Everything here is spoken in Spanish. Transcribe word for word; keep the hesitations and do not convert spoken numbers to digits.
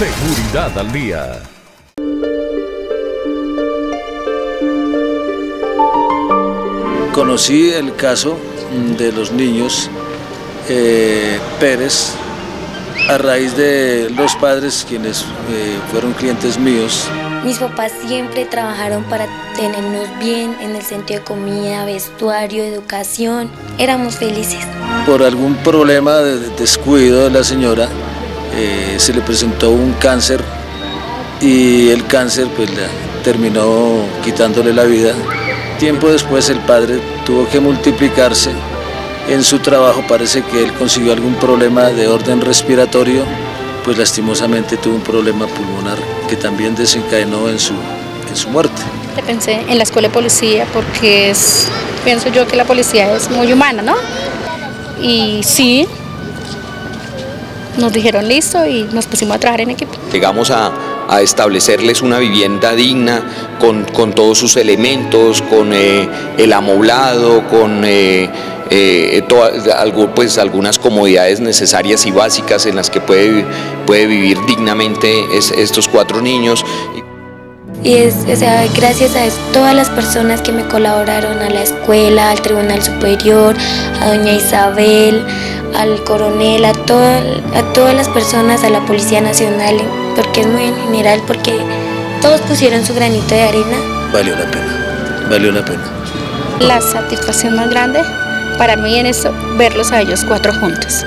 Seguridad al día. Conocí el caso de los niños eh, Pérez a raíz de los padres, quienes eh, fueron clientes míos. Mis papás siempre trabajaron para tenernos bien en el sentido de comida, vestuario, educación. Éramos felices. Por algún problema de descuido de la señora, eh, se le presentó un cáncer y el cáncer pues, la, terminó quitándole la vida. Tiempo después el padre tuvo que multiplicarse en su trabajo. Parece que él consiguió algún problema de orden respiratorio, pues lastimosamente tuvo un problema pulmonar que también desencadenó en su, en su muerte. Pensé en la escuela de policía porque es, pienso yo que la policía es muy humana, ¿no? Y sí, nos dijeron listo y nos pusimos a trabajar en equipo. Llegamos a, a establecerles una vivienda digna con, con todos sus elementos, con eh, el amoblado, con... Eh, Eh, toda, algo, pues, algunas comodidades necesarias y básicas en las que puede, puede vivir dignamente es, estos cuatro niños. Y es, o sea, gracias a todas las personas que me colaboraron, a la escuela, al tribunal superior, a doña Isabel, al coronel, a, todo, a todas las personas, a la Policía Nacional, porque es muy en general, porque todos pusieron su granito de arena. Valió la pena, valió la pena. La satisfacción más grande para mí en eso, verlos a ellos cuatro juntos.